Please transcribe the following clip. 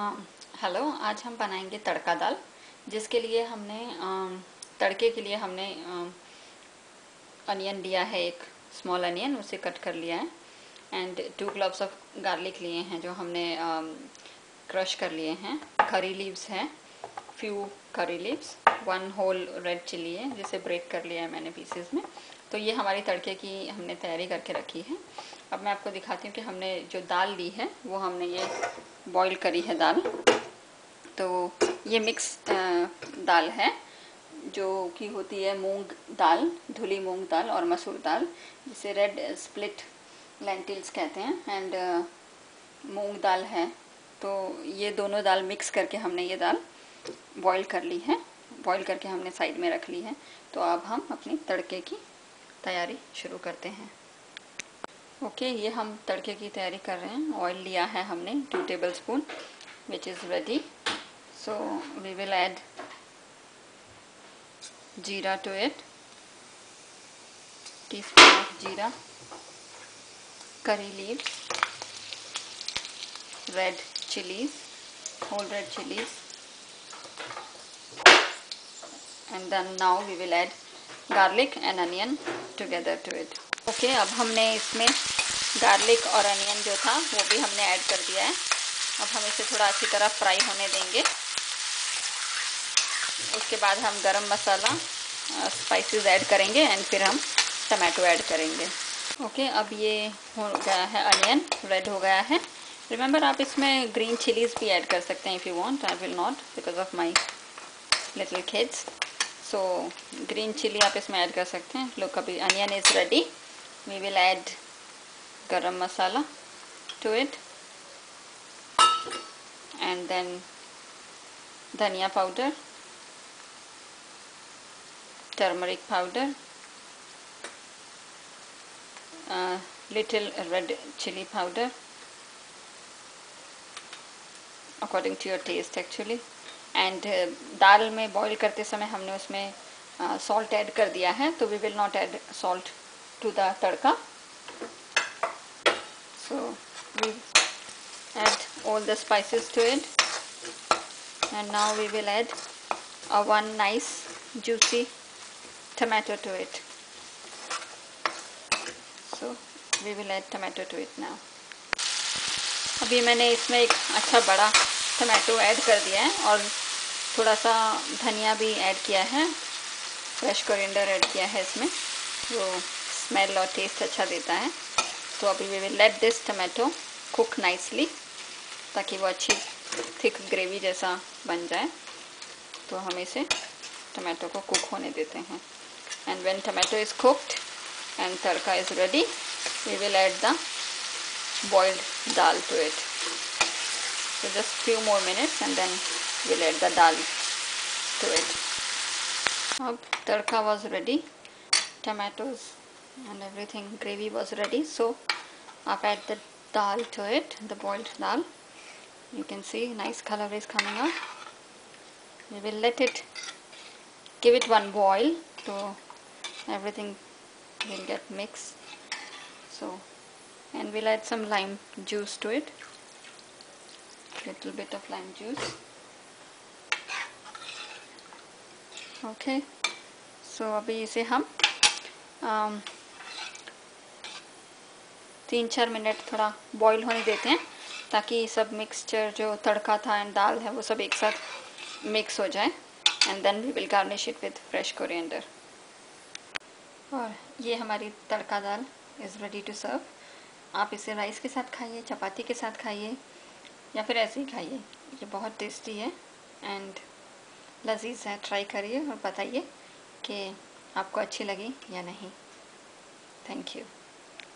Hello, आज हम बनाएंगे तड़का दाल, जिसके लिए हमने तड़के के लिए हमने अनियन लिया है, एक स्मॉल अनियन, उसे कट कर लिया है। एंड 2 क्लॉव्स ऑफ गार्लिक लिए हैं जो हमने क्रश कर लिए हैं। करी लीव्स हैं, few curry leaves, 1 whole red chilli है जिसे ब्रेक कर लिया है मैंने पीसेस में। तो ये हमारी तड़के की हमने तैयारी करके रखी है। अब मैं आपको दिखाती हूँ कि हमने जो दाल ली है वो हमने ये बॉईल करी है दाल। तो ये मिक्स दाल है जो कि होती है मूंग दाल, धुली मूंग दाल और मसूर दाल, जिसे रेड स्प्लिट लेंटिल्स कहते हैं। एंड मूंग दाल है, तो ये दोनों दाल मिक्स करके हमने ये दाल बॉईल कर ली है। बॉईल करके हमने साइड में रख ली है। तो अब हम अपनी तड़के की तैयारी शुरू करते हैं। ओके, ये हम तड़के की तैयारी कर रहे हैं। ऑयल लिया है हमने 2 tablespoon which is ready. So we will add jeera to it, teaspoon of jeera, curry leaves, red chillies, whole red chillies, and then now we will add garlic and onion together to it. Okay, अब हमने इसमें garlic और onion जो था वो भी हमने add कर दिया है। अब हम इसे थोड़ा अच्छी तरह फ्राई होने देंगे। उसके बाद हम गरम मसाला, स्पाइसेस ऐड करेंगे एंड फिर हम टमाटो ऐड करेंगे। ओके, अब ये हो गया है, अनियन रेड हो गया है। रिमेंबर, आप इसमें ग्रीन चिलीज़ भी ऐड कर सकते हैं if you want. I will not because of my little kids. So green chilli आप इसमें ऐड कर सकते हैं। लुक, अभी onion is ready. We will add garam masala to it, and then dhania powder, turmeric powder, little red chili powder, according to your taste actually. And दाल में boil करते समय हमने उसमें salt add कर दिया है, तो we will not add salt to the tarka. So we add all the spices to it, and now we will add one nice juicy tomato to it. So we will add tomato to it now. अभी मैंने इसमें एक अच्छा बड़ा tomato add कर दिया है और थोड़ा सा धनिया भी ऐड किया है, फ्रेश कोरिएंडर ऐड किया है इसमें, जो स्मेल और टेस्ट अच्छा देता है। तो अभी we will let this tomato cook nicely, ताकि वो अच्छी थिक ग्रेवी जैसा बन जाए। तो हम इसे टमाटो को कुक होने देते हैं। And when tomato is cooked and tadka is ready, we will add the boiled dal to it. So just few more minutes and then we will add the dal to it. अब tadka was ready, tomatoes and everything, gravy was ready. So I've added the dal to it, the boiled dal. You can see nice color is coming up. We will let it, give it one boil, so everything will get mixed. So, and we'll add some lime juice to it, little bit of lime juice. Okay, so abhi ise hum 3-4 minute थोड़ा boil होने देते हैं, ताकि सब mixture जो तड़का था and दाल है वो सब एक साथ मिक्स हो जाए। And then we will garnish it with fresh coriander. और ये हमारी tadka dal is ready to serve. आप इसे राइस के साथ खाइए, चपाती के साथ खाइए, या फिर ऐसे ही खाइए। ये बहुत टेस्टी है एंड लजीज है। ट्राई करिए और बताइए कि आपको अच्छी लगी या नहीं। Thank you.